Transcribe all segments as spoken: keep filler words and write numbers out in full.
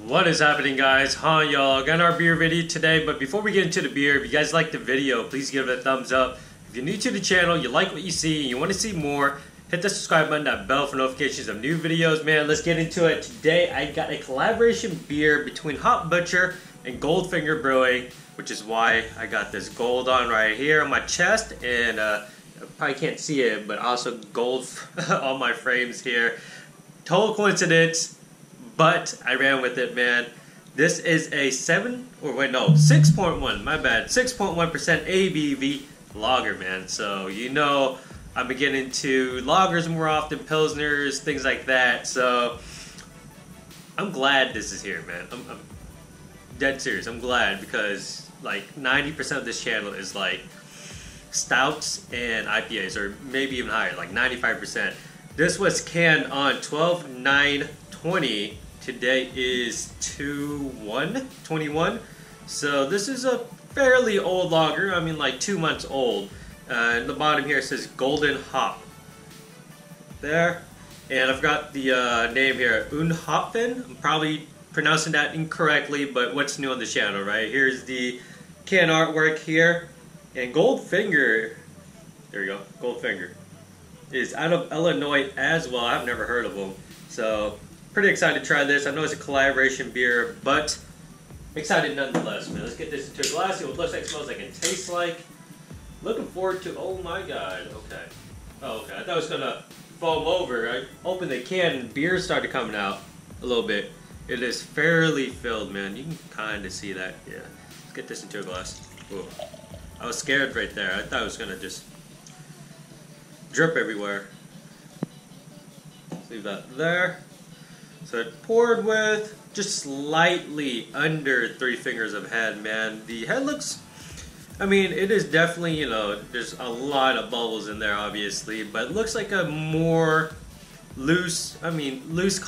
What is happening, guys? Huh, y'all? Got our beer video today, but before we get into the beer, if you guys like the video, please give it a thumbs up. If you're new to the channel, you like what you see, and you want to see more, hit the subscribe button, that bell for notifications of new videos, man. Let's get into it. Today, I got a collaboration beer between Hop Butcher and Goldfinger Brewing, which is why I got this gold on right here on my chest, and uh, probably can't see it, but also gold on my frames here. Total coincidence, but I ran with it, man. This is a seven, or wait, no, six point one, my bad, six point one percent A B V lager, man. So, you know, I've been getting into lagers more often, pilsners, things like that, so I'm glad this is here, man. I'm, I'm dead serious, I'm glad, because like ninety percent of this channel is like stouts and I P As, or maybe even higher, like ninety-five percent. This was canned on twelve nine twenty. Today is two one twenty-one. So this is a fairly old lager. I mean, like two months old. Uh, and the bottom here says Golden Hop. There. And I've got the uh, name here, Unhopfen. I'm probably pronouncing that incorrectly, but what's new on the channel, right? Here's the can artwork here. And Goldfinger, there we go, Goldfinger, is out of Illinois as well. I've never heard of them. So, pretty excited to try this. I know it's a collaboration beer, but excited nonetheless, man. Let's get this into a glass, see what it looks like, smells like, and tastes like. Looking forward to, oh my god, okay. Oh, okay, I thought it was gonna foam over. I opened the can and beer started coming out a little bit. It is fairly filled, man. You can kind of see that, yeah. Let's get this into a glass. Ooh. I was scared right there. I thought it was gonna just drip everywhere. Let's leave that there. So it poured with just slightly under three fingers of head, man. The head looks, I mean, it is definitely, you know, there's a lot of bubbles in there, obviously, but it looks like a more loose, I mean, loose,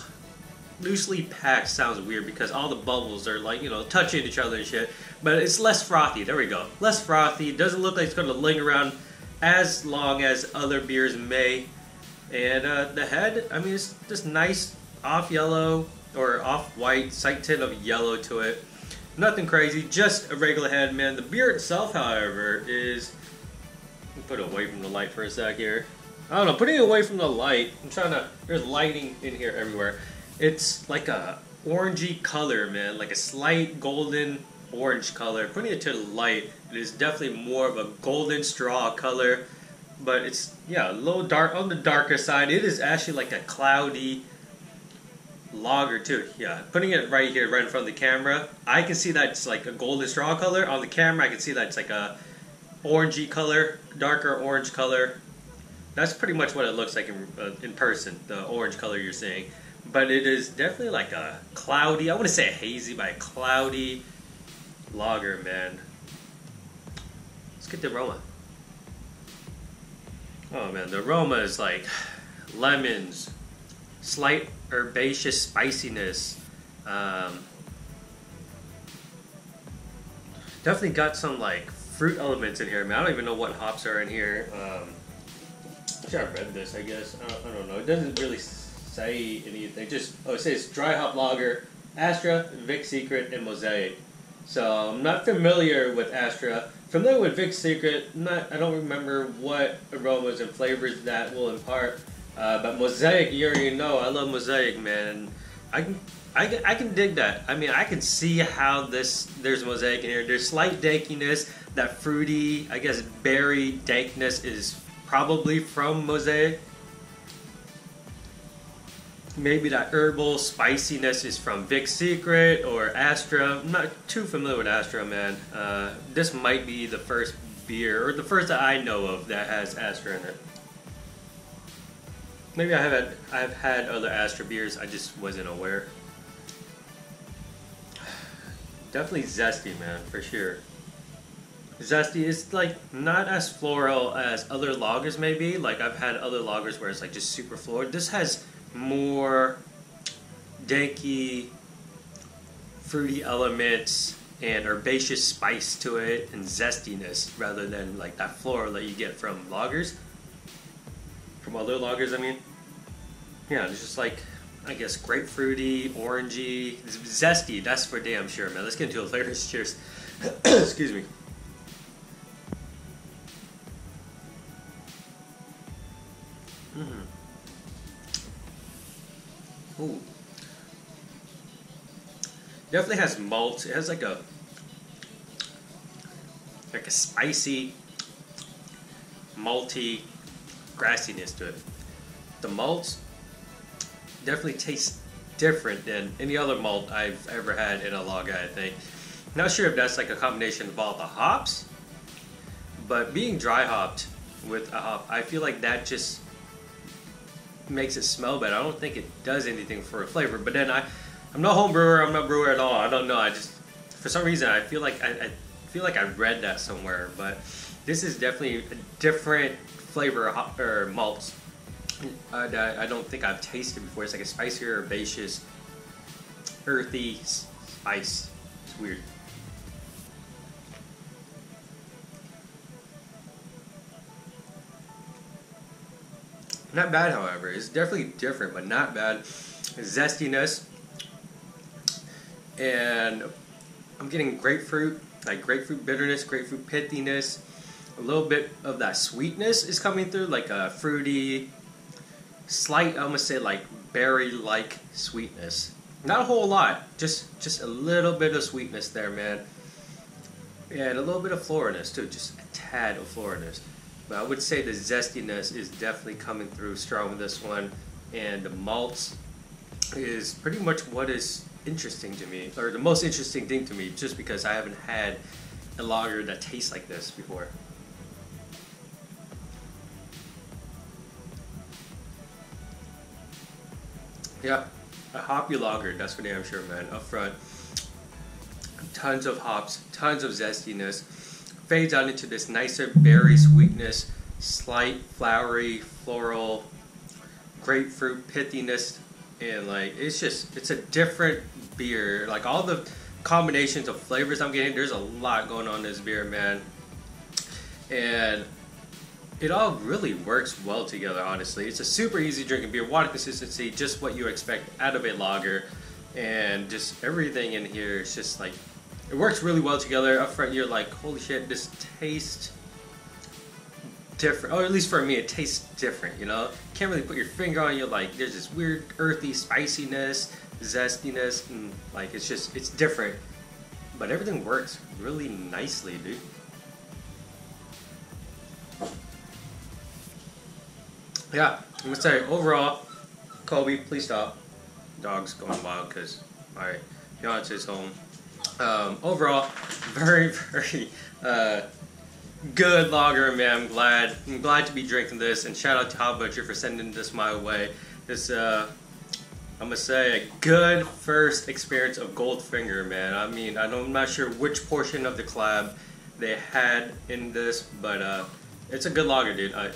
loosely packed sounds weird because all the bubbles are like, you know, touching each other and shit, but it's less frothy. There we go. Less frothy. Doesn't look like it's going to linger around as long as other beers may. And uh, the head, I mean, it's just nice off yellow or off white, slight tint of yellow to it. Nothing crazy, just a regular head, man. The beer itself, however, is, put it away from the light for a sec here. I don't know, putting it away from the light. I'm trying to, there's lighting in here everywhere. It's like a orangey color, man, like a slight golden orange color. Putting it to the light, it is definitely more of a golden straw color, but it's, yeah, a little dark, on the darker side. It is actually like a cloudy lager too, yeah. Putting it right here, right in front of the camera, I can see that it's like a golden straw color. On the camera, I can see that it's like a orangey color, darker orange color. That's pretty much what it looks like in, uh, in person, the orange color you're seeing. But it is definitely like a cloudy, I wouldn't say hazy, but a cloudy lager, man. Let's get the aroma. Oh man, the aroma is like lemons, slight herbaceous spiciness. Um, definitely got some like fruit elements in here. I mean, I don't even know what hops are in here. Um, I should have read this, I guess. I don't, I don't know. It doesn't really say anything. Just, oh, it says dry hop lager, Astra, Vic Secret, and Mosaic. So I'm not familiar with Astra. Familiar with Vic Secret. Not. I don't remember what aromas and flavors that will impart. Uh, but Mosaic, you already know, I love Mosaic, man. I can, I can, I can dig that. I mean, I can see how this, there's Mosaic in here. There's slight dankiness, that fruity, I guess, berry dankness is probably from Mosaic. Maybe that herbal spiciness is from Vic Secret or Astra. I'm not too familiar with Astra, man. Uh, this might be the first beer, or the first that I know of that has Astra in it. Maybe I have had, I've had other Astra beers, I just wasn't aware. Definitely zesty, man, for sure. Zesty is like not as floral as other lagers may be. Like I've had other lagers where it's like just super floral. This has more danky, fruity elements, and herbaceous spice to it and zestiness rather than like that floral that you get from lagers, from other lagers, I mean. Yeah, it's just like, I guess, grapefruity, orangey, zesty, that's for damn sure, man. Let's get into it later. Cheers. Excuse me. Mm-hmm. Ooh. Definitely has malt. It has like a like a spicy, malty grassiness to it. The malt definitely tastes different than any other malt I've ever had in a lager, I think. Not sure if that's like a combination of all the hops, but being dry hopped with a hop, I feel like that just makes it smell better. I don't think it does anything for a flavor, but then I I'm not a home brewer, I'm not a brewer at all, I don't know, I just, for some reason, I feel like I, I feel like I read that somewhere, but this is definitely a different flavor hop, or malt uh, that I don't think I've tasted before. It's like a spicier, herbaceous, earthy spice. It's weird. Not bad, however. It's definitely different, but not bad. Zestiness. And I'm getting grapefruit, like grapefruit bitterness, grapefruit pithiness. A little bit of that sweetness is coming through, like a fruity, slight, I'm gonna say like berry-like sweetness. Not a whole lot, just just a little bit of sweetness there, man. And a little bit of floralness too, just a tad of floralness. But I would say the zestiness is definitely coming through strong with this one. And the malt is pretty much what is interesting to me, or the most interesting thing to me, just because I haven't had a lager that tastes like this before. Yeah, a hoppy lager, that's for damn sure, man. Up front, tons of hops, tons of zestiness, fades out into this nicer berry sweetness, slight flowery, floral, grapefruit pithiness. And like, it's just, it's a different beer. Like all the combinations of flavors I'm getting, there's a lot going on in this beer, man. And it all really works well together, honestly. It's a super easy drinking beer, water consistency, just what you expect out of a lager. And just everything in here is just like, it works really well together. Up front, you're like, holy shit, this tastes different, or at least for me, it tastes different, you know? Can't really put your finger on it. You're like, there's this weird earthy spiciness, zestiness, and like, it's just, it's different. But everything works really nicely, dude. Yeah, I'm gonna say, overall, Kobe, please stop. Dog's going wild, because, alright, Beyonce's home. Um, overall, very, very, uh, good lager, man. I'm glad. I'm glad to be drinking this, and shout out to Hop Butcher for sending this my way. This, uh, I'm gonna say, a good first experience of Goldfinger, man. I mean, I know I'm not sure which portion of the collab they had in this, but uh, it's a good lager, dude. I,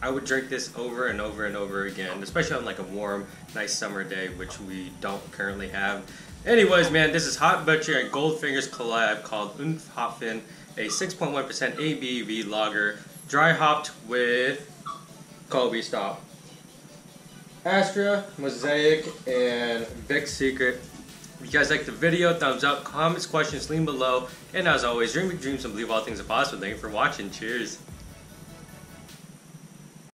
I would drink this over and over and over again, especially on like a warm, nice summer day, which we don't currently have. Anyways, man, this is Hop Butcher and Goldfinger's collab called Unhopfen. A six point one percent A B V lager, dry hopped with Kobe Stop, Astra, Mosaic, and Vic Secret. If you guys like the video, thumbs up, comments, questions, leave them below. And as always, dream big dreams and believe all things are possible. Thank you for watching. Cheers.